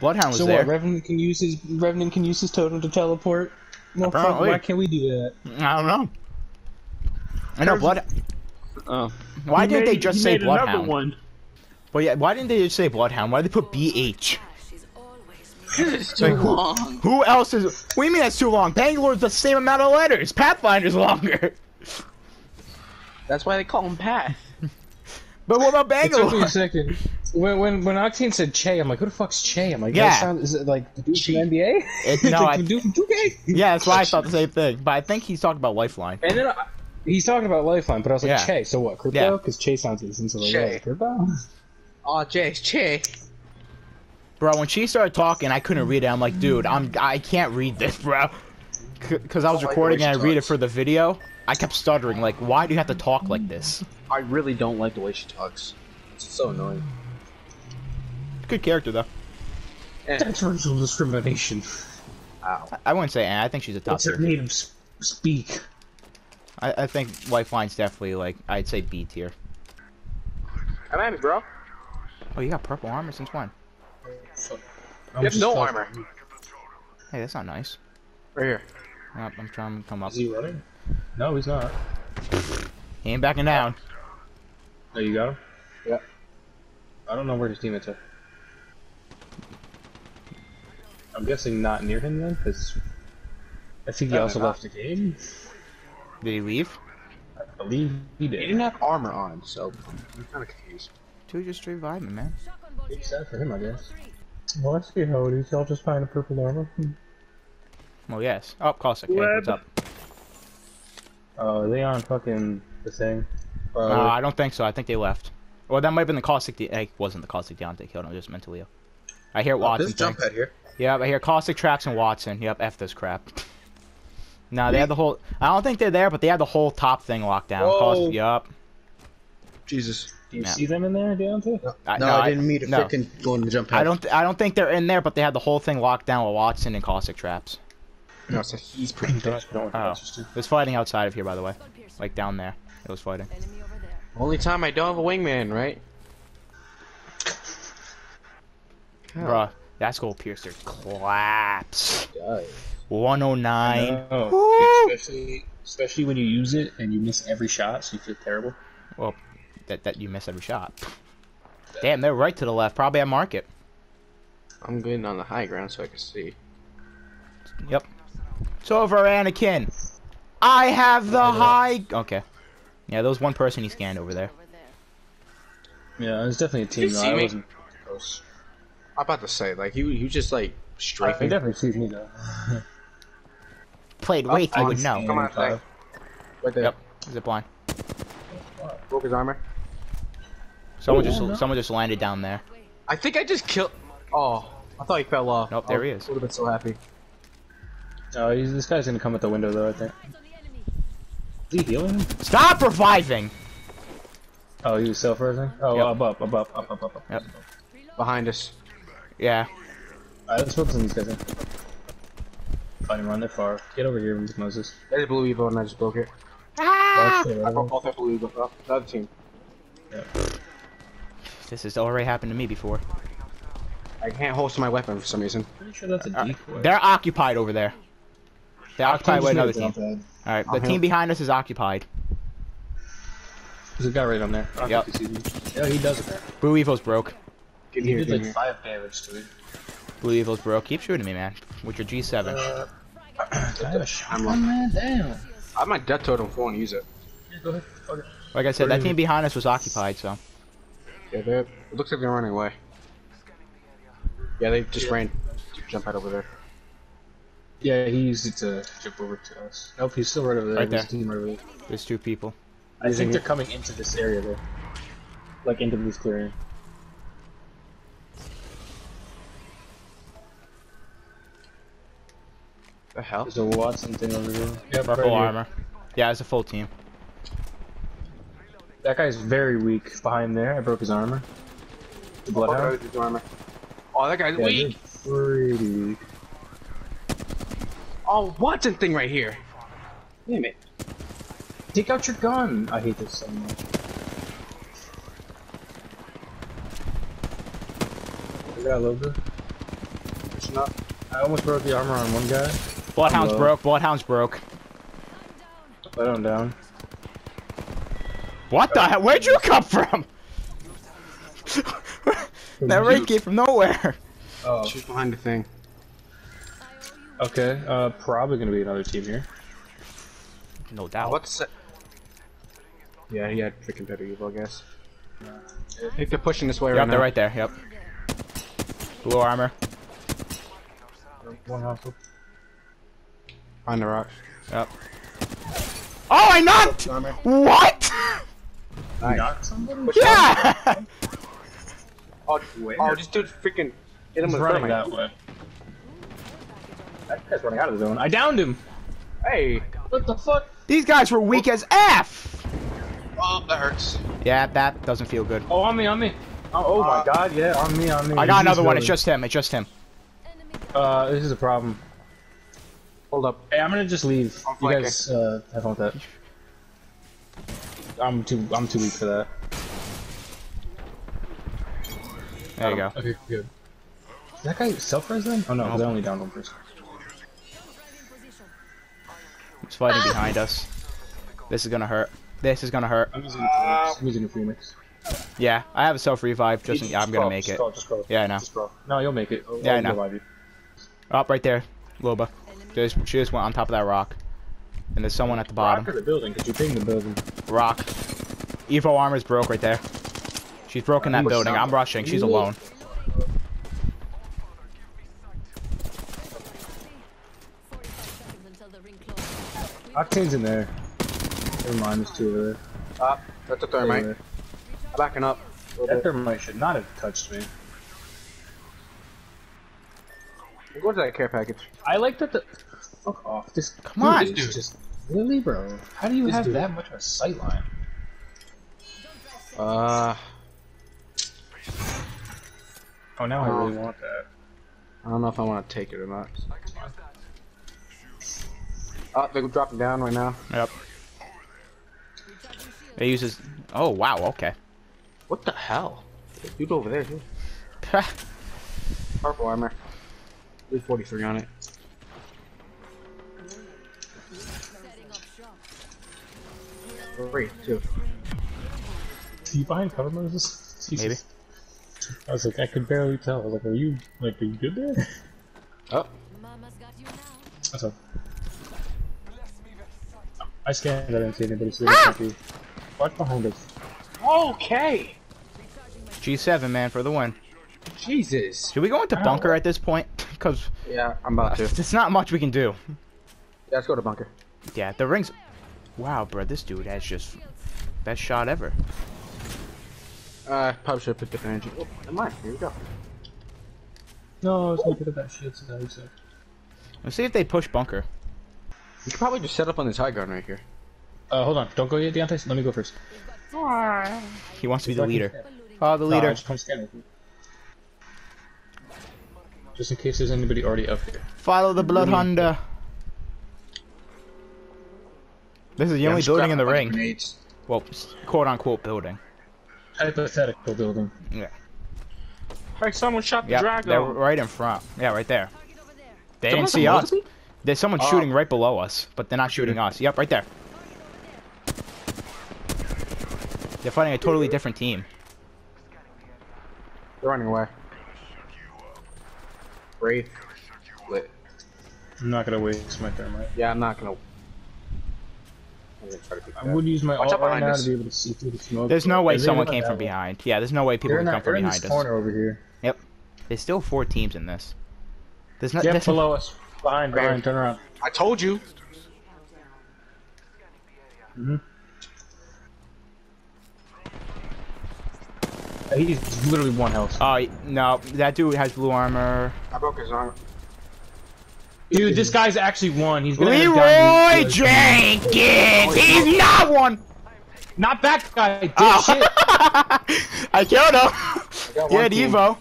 Bloodhound was there. So what? Revenant can use his totem to teleport. Well, apparently. Why can't we do that? I don't know. I know Blood. Oh. Why didn't they just say Bloodhound? One. Well, yeah. Why didn't they just say Bloodhound? Why did they put BH? So who else is? What do you mean that's too long? Bangalore's the same amount of letters. Pathfinder's longer. That's why they call him Path. But what about Bangalore? It took me a second. When Octane said Che, I'm like, who the fuck's Che? I'm like, yeah. That sound, is it like the dude from NBA? It's no, like, dude from 2K? Yeah, that's why I thought the same thing. But I think he's talking about Lifeline. And then he's talking about Lifeline, but I was like, yeah. Che, so what? Crypto? Because Che sounds decent, so like, crypto? Aw, Che. Bro, when she started talking, I couldn't read it. I'm like, dude, I can't read this, bro. Because I was recording and I read it for the video. I kept stuttering, like, why do you have to talk like this? I really don't like the way she talks. It's so annoying. Good character, though. Eh. That's racial discrimination. Ow. I wouldn't say eh, I think she's a top tier. It's her native speak. I think Lifeline's definitely, like, I'd say B tier. I'm at it, bro. Oh, you got purple armor since when? You have no armor. Hey, that's not nice. Right here. Oh, I'm trying to come up. Is he running? No, he's not. He ain't backing down. There you go. Yeah. I don't know where his teammates are. I'm guessing not near him then, because I think he also left the game. Did he leave? I believe he did. He didn't have armor on, so I'm kind of confused. Dude, just revive him, man. It's sad for him, I guess. Well, let's see how it is. Y'all just find a purple armor. Well, yes. Oh, Caustic. Hey, what's up? Oh, are they on fucking the thing? I don't think so. I think they left. Well, that might have been the Caustic. It wasn't the Caustic Deontay killed him. It was just meant to Leo. I hear Watson. This jump pad here. Yeah, I hear Caustic tracks and Watson. Yep, F this crap. No, they had the whole. I don't think they're there, but they had the whole top thing locked down. Caustic, yup. Jesus. Do you see them in there, Deontay? No, I didn't mean to freaking go in the jump pad. I don't think they're in there, but they had the whole thing locked down with Watson and Caustic traps. No, so he's pretty dead. Oh. There's fighting outside of here, by the way. Like, down there. It was fighting. Only time I don't have a wingman, right? Oh. Bruh, that skull piercer claps. 109. No. Especially when you use it and you miss every shot, so you feel terrible. Well, that you miss every shot. Damn, they're right to the left. Probably at market. I'm getting on the high ground so I can see. Yep. It's over, Anakin. I have the high. Okay. Yeah, there was one person he scanned over there. Yeah, it was definitely a team. Though. I wasn't close. I'm about to say, like, he just like strafing. He definitely sees me though. Played Wraith, you would know. Come on, right there. Yep. Zip line. Broke his armor. Someone just landed down there. I think I just killed. Oh, I thought he fell off. Nope, there he is. I would have been so happy. Oh, this guy's gonna come at the window though, I think. Is he healing? Stop reviving! Oh, he was self-revising? Oh, yep. up. Yep. Behind us. Yeah. Alright, let's focus on these guys. Fight him, run, they're far. Get over here, Moses. There's a blue evo and I just broke it. Ah! I broke off that blue evo. Oh, the other team. Yeah. This has already happened to me before. I can't holster my weapon for some reason. Pretty sure that's a decoy. They're occupied over there. They occupy with another team. Alright, the team behind us is occupied. There's a guy right on there. Yep. Yeah, he does it there. Blue Evo's broke. He did like 5 damage to it. Blue Evo's broke. Keep shooting me, man. With your G7. I have a shotgun, man. Damn. I have my death totem for and use it. Yeah, go ahead. Okay. Like I said, that team behind us was occupied, so. Yeah, it looks like they're running away. Yeah, they just ran. Jump right over there. Yeah, he used it to jump over to us. Nope, he's still right over there. Right there. Team right over there. There's 2 people. I think they're coming into this area though. Like into this clearing. The hell? There's a Watson thing over there. Yeah, purple armor. Yeah, it's a full team. That guy's very weak behind there. I broke his armor. The Bloodhound. Oh, that guy's weak. Pretty weak. Oh, Watson thing right here. Damn it. Take out your gun. I hate this so much. I got Loba. pushing up. I almost broke the armor on one guy. Bloodhound's broke. Bloodhound's broke. Let him down. What the hell? Where'd you come from? That Wraith came from nowhere. Oh. She's behind the thing. Okay, probably gonna be another team here. No doubt. What's it? Yeah, he had freaking better evil, I guess. I think they're pushing this way right now. They're right there, yep. Blue armor. One rifle. Find the rock. Yep. Oh, I knocked! What? I knocked somebody? Yeah! Oh, just do freaking hit him with running that way. That guy's running out of the zone. I downed him! Hey! What the fuck? These guys were weak as F! Oh, that hurts. Yeah, that doesn't feel good. Oh, on me, on me. Oh, my god, yeah, on me, on me. I got another one, it's just him, it's just him. This is a problem. Hold up. Hey, I'm gonna just leave. You guys, have fun with that. I'm too weak for that. There you go. Okay, good. Is that guy self-res then? Oh no, they only downed one person. It's fighting behind us. This is gonna hurt. This is gonna hurt. I'm using a Phoenix. Yeah, I have a self-revive. Just I'm gonna make it. Yeah, I know. No, you'll make it. Yeah, I know. Up right there, Loba. She just went on top of that rock. And there's someone at the bottom. Rock or the building, because you pinged the building. Rock. Evo armor's broke right there. She's broken that building. I'm rushing. She's alone. Octane's in there. Never mind, there's two over there. Ah, that's a thermite. I'm backing up. That thermite should not have touched me. We'll go to that care package. I like that the. Fuck off. This. Come on, dude. Just, really, bro? How do you have that much of a sight line? Oh, now I really want that. I don't know if I want to take it or not. Oh, they're dropping down right now. Yep. It uses. Oh, wow, okay. What the hell? There's people over there, too. Purple armor. 343 on it. Three, two. Is he behind cover, Moses? Maybe. I was like, I could barely tell. I was like, are you good there? Oh. That's all. I scanned. I didn't see anybody. So Watch behind us. Okay. G7, man, for the win. Jesus. Should we go into bunker at this point? Cause I'm about to. There's not much we can do. Yeah, let's go to bunker. Yeah, the rings. Wow, bro, this dude has just best shot ever. Probably should have picked up energy. Oh, never mind. Here we go. No, it's not good at that shield today. So. Let's see if they push bunker. We could probably just set up on this high ground right here. Hold on. Don't go yet, Deontay. Let me go first. He wants to be the leader. Oh, the leader. Just come scan with me. Just in case there's anybody already up here. Follow the Bloodhound. This is the only building in the ring. Grenades. Well, quote unquote building. Hypothetical building. Yeah. Like someone shot the dragon. They're right in front. Yeah, right there. They didn't see us. There's someone shooting right below us, but they're not shooting us. Yep, right there. They're fighting a totally different team. They're running away. Wraith. Lit. I'm not gonna waste my thermite. Yeah, I'm not gonna. I wouldn't use my ult right now to be able to see through the smoke. There's no way someone came from behind. Yeah, there's no way people can come from behind us. They're in this corner over here. Yep. There's still 4 teams in this. There's not. Yep, below us. Behind, behind, turn around. I told you. Mm-hmm. He's literally 1 health. Oh, no, that dude has blue armor. I broke his armor. Dude, this guy's actually 1. He's gonna Leroy Jenkins! He's not 1! Not that guy, shit! I killed him! Yeah, Evo.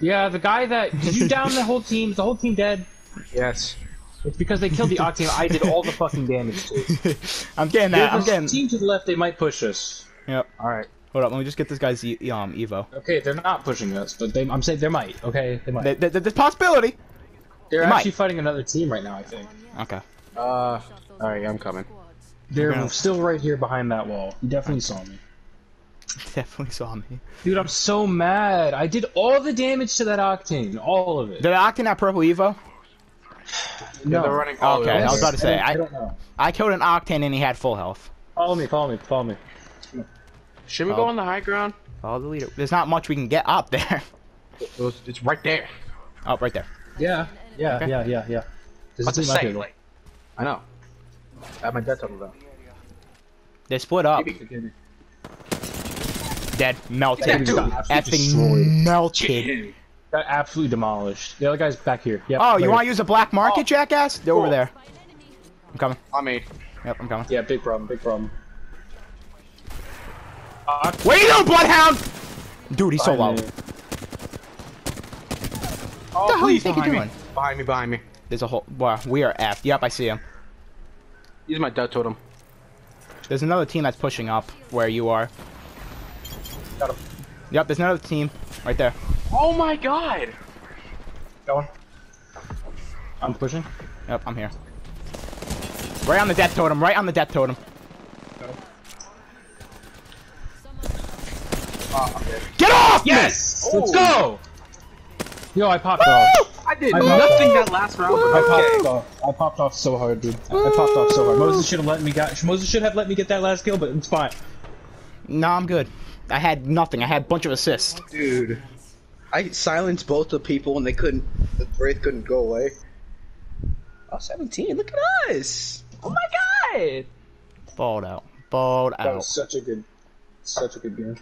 Yeah, the guy that. Did you down the whole team? Is the whole team dead? Yes. It's because they killed the Octane. I did all the fucking damage, too. I'm getting that. I'm getting. Team to the left, they might push us. Yep. Alright. Hold up, let me just get this guy's Evo. Okay, they're not pushing us, but I'm saying they might. Okay, they might. There's possibility. They're actually fighting another team right now, I think. Okay. All right, I'm coming. They're still right here behind that wall. You definitely saw me. Definitely saw me. Dude, I'm so mad. I did all the damage to that Octane, all of it. Did Octane have purple Evo? No. They're running. Okay, I was about to say. I don't know. I killed an Octane and he had full health. Follow me, follow me, follow me. Should we go on the high ground? Follow the leader. There's not much we can get up there. It's right there. Oh, right there. Yeah, yeah, okay. yeah. What's the site? Like, I know. I have my death tunnel though. They split up. Dead, melted. Yeah, dude, effing melted. Got absolutely demolished. The other guy's back here. Yep, oh, you want to use a black market, jackass? They're over there. I'm coming. On me. Yep, I'm coming. Yeah, big problem, big problem. Where you going, Bloodhound? Dude, he's so low. What the hell do you think you're doing? Behind me, behind me. There's a whole. Wow, we are F. Yep, I see him. Use my death totem. There's another team that's pushing up where you are. Got him. Yep, there's another team right there. Oh my god! Going. I'm pushing. Yep, I'm here. Right on the death totem. Right on the death totem. Get off! Yes! Let's go! Yo, I popped off. I did nothing that last round. I popped off. I popped off so hard, dude. I popped off so hard. Moses should have let me get. Moses should have let me get that last kill, but it's fine. Nah, I'm good. I had nothing. I had a bunch of assists. Dude, I silenced both the people, and they couldn't. The Wraith couldn't go away. Oh, 17. Look at us! Oh my god! Balled out. Balled out. That was such a good game.